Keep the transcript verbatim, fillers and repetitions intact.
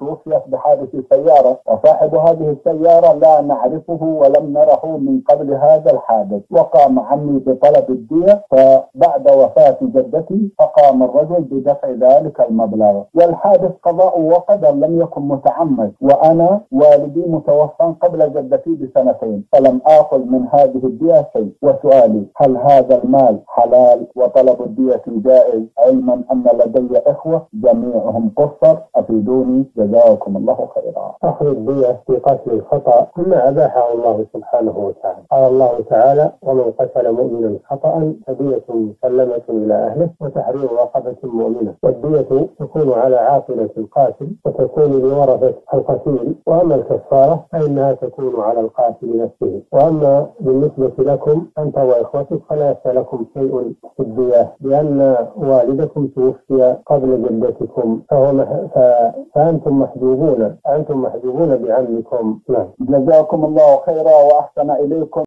توفيت بحادث سيارة، وصاحب هذه السيارة لا نعرفه ولم نره من قبل هذا الحادث، وقام عمي بطلب الدية، فبعد وفاة جدتي فقام الرجل بدفع ذلك المبلغ، والحادث قضاء وقدر لم يكن متعمد، وأنا والدي متوفى قبل جدتي بسنتين، فلم آخذ من هذه الدية شيء. وسؤالي: هل هذا المال حلال وطلب الدية جائز، علما أن لدي إخوة جميعهم قصر؟ أفيدوني جزاكم الله خيرا. أخذ الدية في قتل الخطأ مما أباحه الله سبحانه وتعالى، قال الله تعالى: ومن قتل مؤمنا خطأ فدية مسلمة إلى أهله وتحرير رقبة مؤمنة. والدية تكون على عاقلة القاتل وتكون بورثة القتيل، وأما الكفارة فإنها تكون على القاتل نفسه. وأما بالنسبة لكم أنت وإخوتك فليس لكم شيء في الدية، لأن والدكم توفي قبل جدتكم، فأنتم محجوبون أنتم محجوبون بعملكم. نعم، جزاكم الله خيرا وأحسن إليكم.